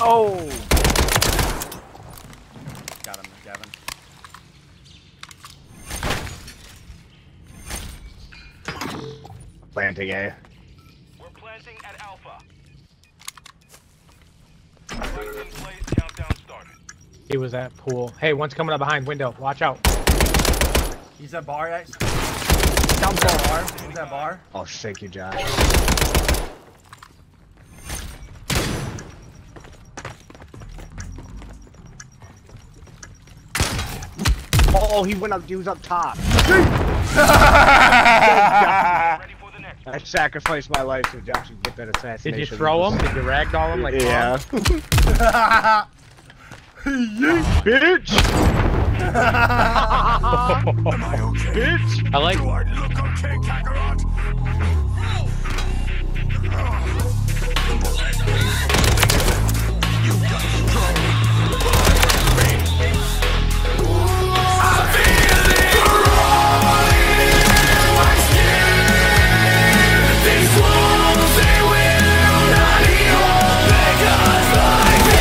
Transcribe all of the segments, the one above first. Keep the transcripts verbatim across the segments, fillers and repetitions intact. Oh! Got him, Gavin. Planting A. We're planting at Alpha. Planting plays countdown started. He was at pool. Hey, one's coming up behind window. Watch out. He's at bar. Down below bar. He's at bar. I'll shake you, Josh. Oh, he went up. He was up top. I sacrificed my life to Josh and get that assassination. Did you throw him? Did you ragdoll him? Like yeah. You bitch! Am I okay? Bitch! I like. You are look okay, Kakarot. You got strong. I feel it growing in my skin. These walls they will not heal because I can.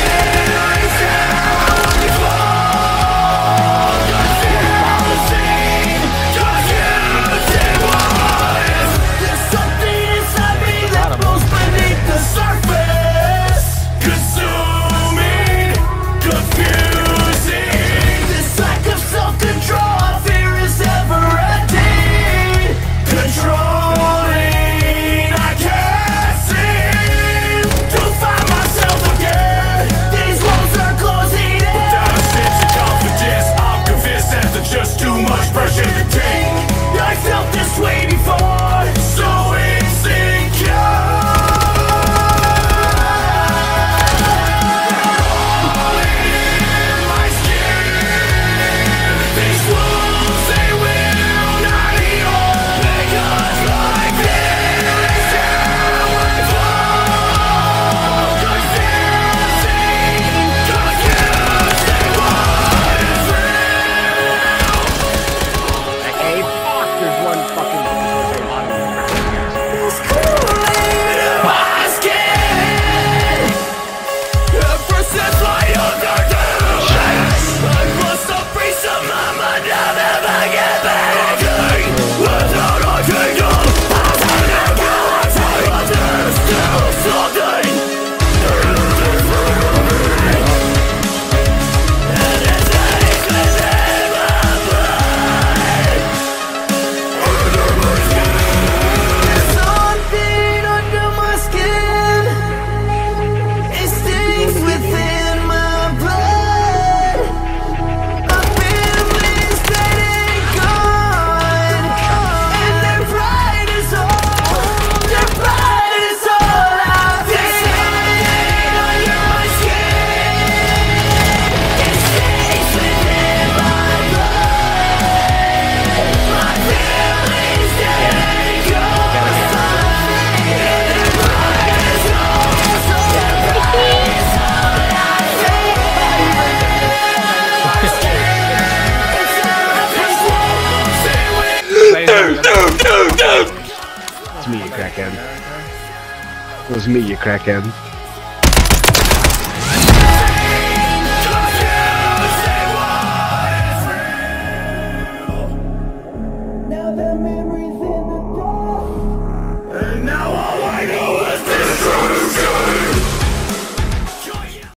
It was me, you crackhead.